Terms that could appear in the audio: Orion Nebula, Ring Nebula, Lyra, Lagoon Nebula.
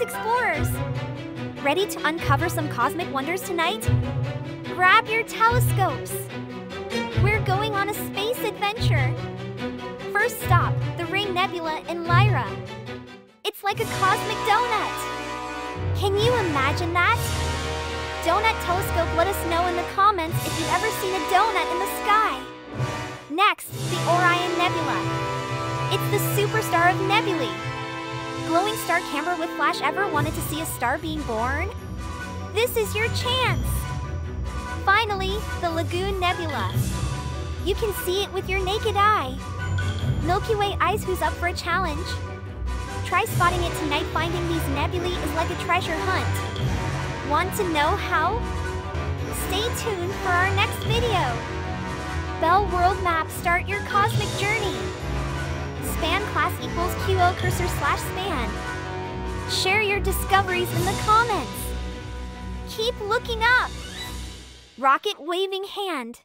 space explorers. Ready to uncover some cosmic wonders tonight? Grab your telescopes. We're going on a space adventure. First stop, the Ring Nebula in Lyra. It's like a cosmic donut. Can you imagine that? Donut Telescope, let us know in the comments if you've ever seen a donut in the sky. Next, the Orion Nebula. It's the superstar of nebulae. Glowing star camera with flash. Ever wanted to see a star being born? This is your chance. Finally, the Lagoon Nebula. You can see it with your naked eye. Milky Way eyes, who's up for a challenge? Try spotting it tonight. Finding these nebulae is like a treasure hunt. Want to know how? Stay tuned for our next video. Bell World Map, start your cosmic journey. Span class equals QO cursor /span. Share your discoveries in the comments. Keep looking up. Rocket waving hand.